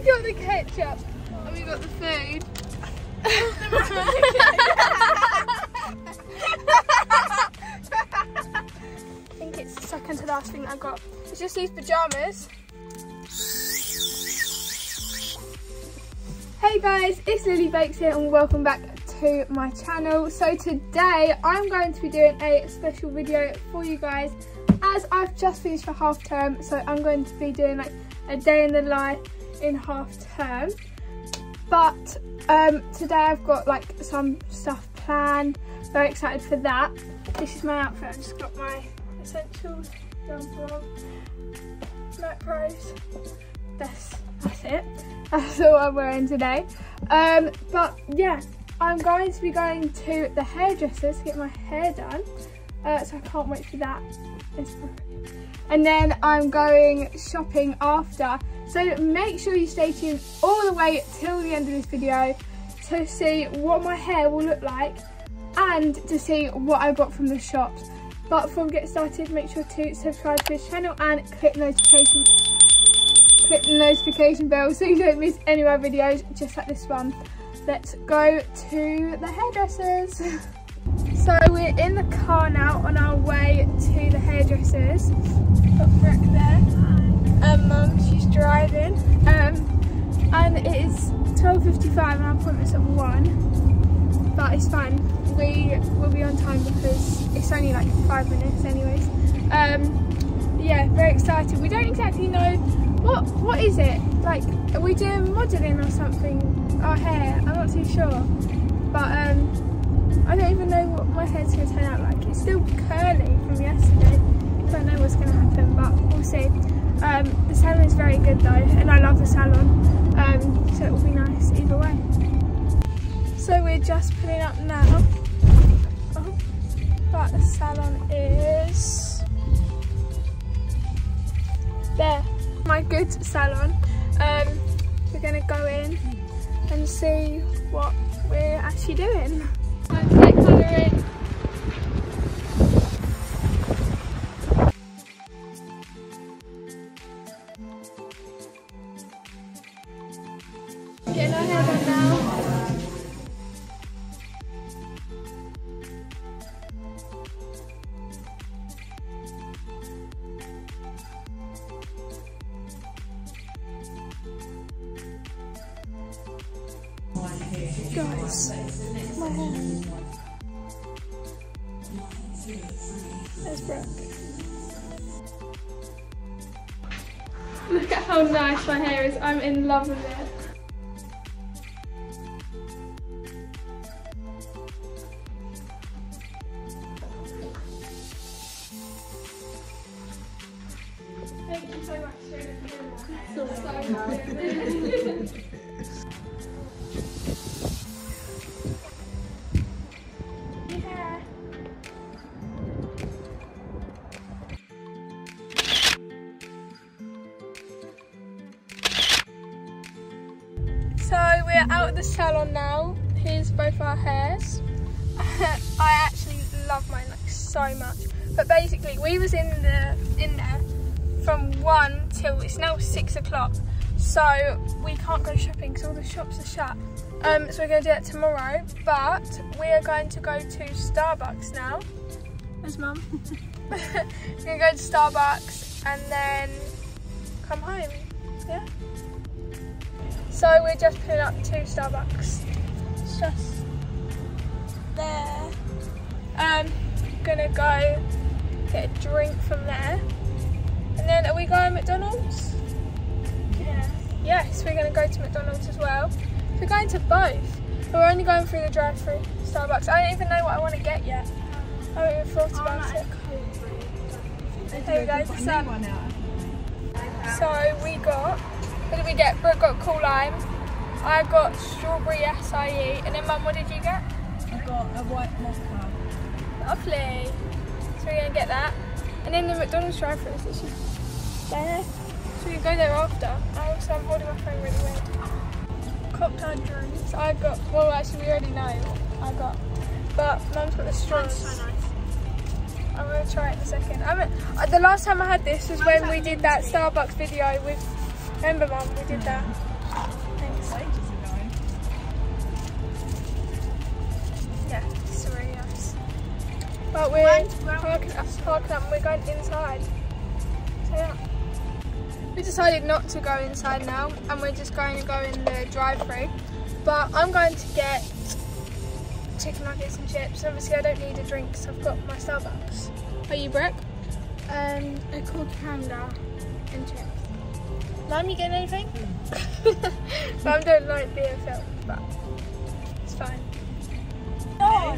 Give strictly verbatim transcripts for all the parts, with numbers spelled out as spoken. we got the ketchup and we got the food. I think it's the second to last thing that I got. It's just these pajamas. Hey guys, it's Lily Bakes here and welcome back to my channel. So today I'm going to be doing a special video for you guys as I've just finished for half term, so I'm going to be doing like a day in the life in half term. But um, today I've got like some stuff planned, very excited for that. This is my outfit, I've just got my essentials, jumper, night pros, that's, that's it. That's all I'm wearing today. Um, but yeah, I'm going to be going to the hairdresser to get my hair done, uh, so I can't wait for that. And then I'm going shopping after, so make sure you stay tuned all the way till the end of this video to see what my hair will look like and to see what I got from the shops. But before we get started, make sure to subscribe to this channel and click notification click the notification bell so you don't miss any of my videos just like this one. Let's go to the hairdressers. So we're in the car now on our way to the hairdressers. Got Brooke there. Hi. Um, Mum, she's driving. Um, and it is twelve fifty-five and our appointment's at one. But it's fine. We will be on time because it's only like five minutes anyways. Um, yeah, very excited. We don't exactly know what what is it. Like, are we doing modelling or something? Our hair? I'm not too sure. But um. I don't even know what my hair's going to turn out like. It's still curly from yesterday. I don't know what's going to happen, but we'll see. Um, the salon's very good though, and I love the salon, um, so it will be nice either way. So we're just pulling up now. Oh, but the salon is there. My good salon. Um, we're going to go in and see what we're actually doing. Colouring. Getting our hair done now. Guys, my hair. There's Brooke. Look at how nice my hair is. I'm in love with it. Thank you so much for doing that. Out of the salon now. Here's both our hairs. I actually love mine like so much. But basically, we was in the in there from one till it's now six o'clock. So we can't go shopping because all the shops are shut. Um, so we're going to do that tomorrow. But we are going to go to Starbucks now. There's Mum. We're going to go to Starbucks and then come home. Yeah. So we're just pulling up to Starbucks. It's just there. Um, gonna go get a drink from there. And then are we going to McDonald's? Yeah. Yes, we're gonna go to McDonald's as well. We're going to both. But we're only going through the drive-through Starbucks. I don't even know what I want to get yet. I haven't even thought about it. Hey guys, it's up. So we got. What did we get? Brooke got cool lime, I got strawberry acai, and then Mum, what did you get? I got a white mocha. Lovely. So we're going to get that. And then the McDonald's drive-thru is actually there. So we can go there after. I also am holding my phone really weird. Cocktail drinks. I got, well actually we already know what I got. But Mum's got the straws. So nice. I'm going to try it in a second. I mean, the last time I had this was when we did that Starbucks video with... Remember Mum, we did that. three of us. But we're parking, parking up and we're going inside. So yeah. We decided not to go inside now and we're just going to go in the drive-thru. But I'm going to get chicken nuggets and chips. Obviously I don't need a drink because I've got my Starbucks. Are you Brooke? Um, a cold pounder and chips. Lime, you getting anything? Mm. Lime don't like beer filled, but it's fine. No,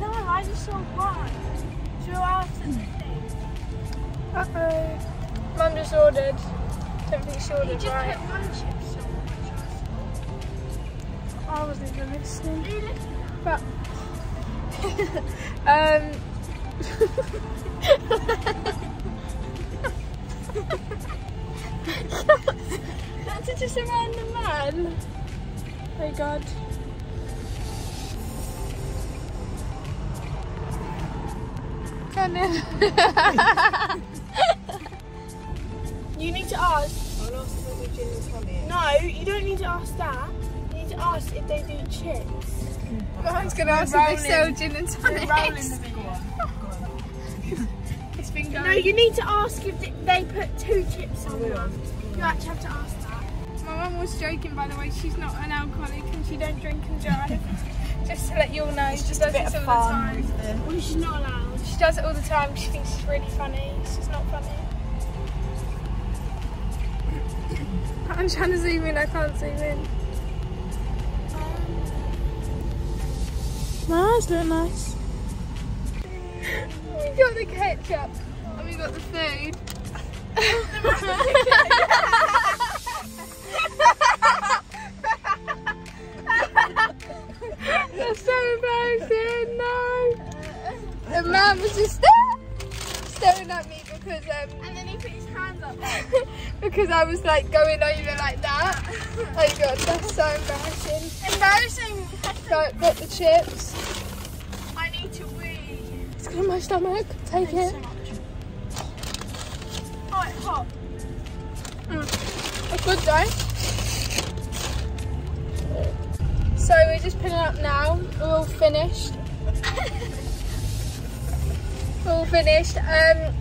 no, I just saw one. Two hours and mm. Uh-oh. Mum just ordered. Don't think she ordered, just right? One chip, so much. I wasn't even listening. Really? But, um... That's a just a random man. Oh god. Can you need to ask. I'll ask if they do gin and tonic. No, you don't need to ask that. You need to ask if they do chips. I was going to ask if they sell gin and tonic. It's been going. No, you need to ask if they put two chips on one. You actually have to ask that. My mum was joking, by the way. She's not an alcoholic and she don't drink and drive. Just to let you all know, it's she just does this all fun, the time. Well, she's not allowed. She does it all the time. She thinks it's really funny. It's just not funny. I'm trying to zoom in. I can't zoom in. My eyes look nice. We got the ketchup and we got the food. That's so embarrassing, no. And Mum was just staring at me because um and then he put his hands up because I was like going over like that. Oh god, that's so embarrassing. Embarrassing. So I got the chips. I need to wee. It's got in my stomach. Take Thanks it. So Oh, it's hot. Mm. It's good though. So we're just picking up now. We're all finished. We're all finished. Um,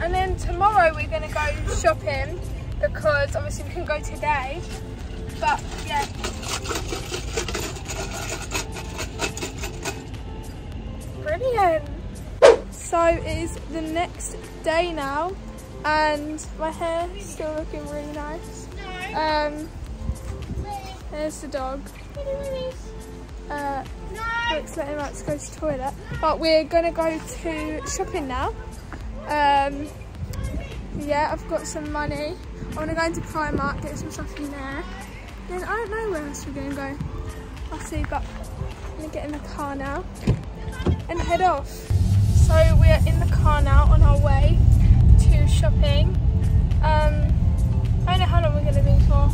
and then tomorrow we're going to go shopping because obviously we can go today. But yeah. Brilliant. So it is the next day now. And my hair is still looking really nice. No. Um, there's the dog. Uh, no. Brooke's letting him out to go to the toilet. But we're gonna go to shopping now. Um, yeah, I've got some money. I wanna go into Primark, get some stuff in there. Then I don't know where else we're gonna go. I'll see, but I'm gonna get in the car now and head off. So we're in the car now on our way to shopping. Um, I don't know how long we're going to be for.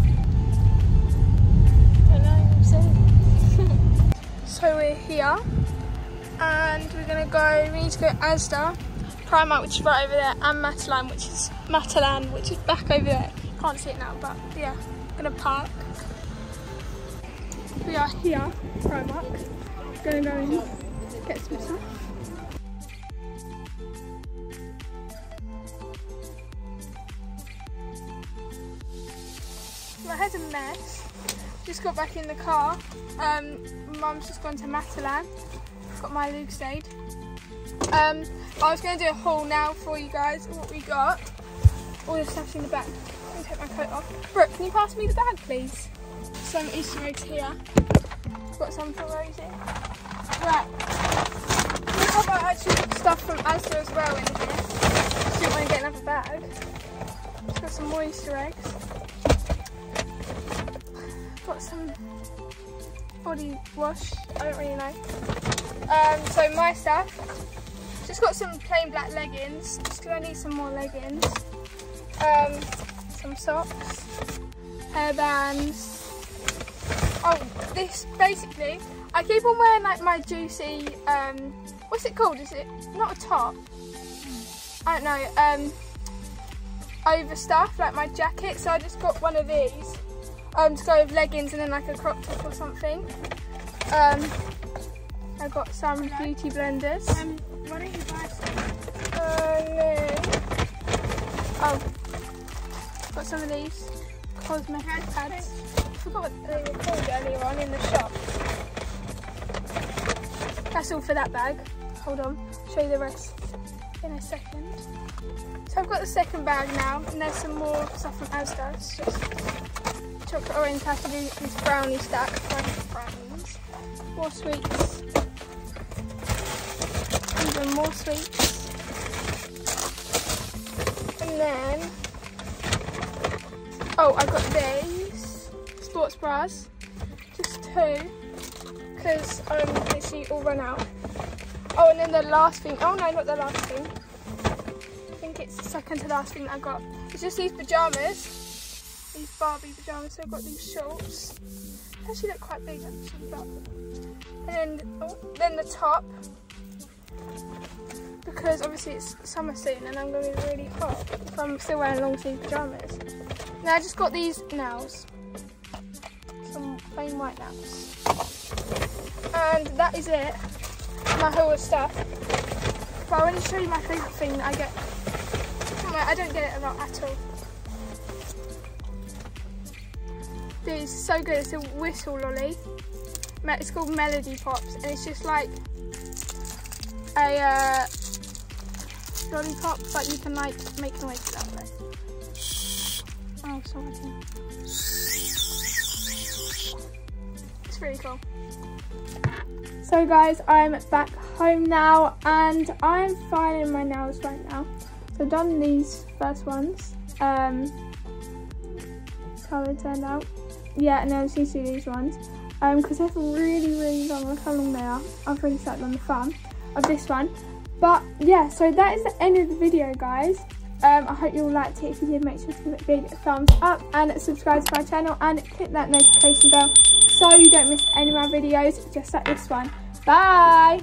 I don't know, I'm saying. So we're here and we're going to go, we need to go to Asda, Primark, which is right over there, and Matalan, which is Matalan, which is back over there. Can't see it now, but yeah, I'm going to park. We are here, Primark. Going to go and get some stuff. My head's a mess. Just got back in the car. Um, Mum's just gone to Matalan. Got my Lucozade. Um, I was going to do a haul now for you guys. What we got? All the stuff's in the bag. I'm going to take my coat off. Brooke, can you pass me the bag, please? Some Easter eggs here. Got some for Rosie. Right. We have our actual stuff from Asda as well in here. Didn't want to get another bag. Just got some more Easter eggs. Got some body wash, I don't really know. Um, so my stuff, just got some plain black leggings, just because I need some more leggings. Um, some socks, hairbands. Oh, this basically, I keep on wearing like my juicy, um, what's it called? Is it not a top? I don't know, um, over stuff, like my jacket. So I just got one of these. Um, to go with leggings and then like a crop top or something. Um, I got some beauty blenders. Um, why don't you buy some? Uh, no. Oh, got some of these Cosmo head pads. I forgot what they were called earlier on in the shop. That's all for that bag. Hold on, show you the rest in a second. So I've got the second bag now, and there's some more stuff from Asda. It's just chocolate orange packages and brownie stack. Brownies. More sweets. Even more sweets. And then, oh, I got these sports bras. Just two, because I'm literally all run out. Oh, and then the last thing, oh no, not the last thing. I think it's the second to last thing that I got. It's just these pyjamas, these Barbie pyjamas. So I've got these shorts. They actually look quite big actually, but. And then, oh, then the top, because obviously it's summer soon and I'm going to be really hot if I'm still wearing long sleeve pyjamas. Now I just got these nails, some plain white nails. And that is it. My whole stuff, but I want to show you my favourite thing that I get. I don't get it a lot at all. Dude, it's so good. It's a whistle lolly. It's called Melody Pops, and it's just like a uh, lollipop, but you can like make noise that way. Oh, sorry. It's really cool. So guys, I'm back home now and I'm filing my nails right now. So I've done these first ones. Um, that's how they turned out. Yeah, and then I've seen these ones. Um, because they're really, really long. Look how long they are. I've really started on the fun of this one. But yeah, so that is the end of the video, guys. Um, I hope you all liked it. If you did, make sure to give it a big thumbs up and subscribe to my channel and click that notification bell, so you don't miss any of my videos just like this one. Bye!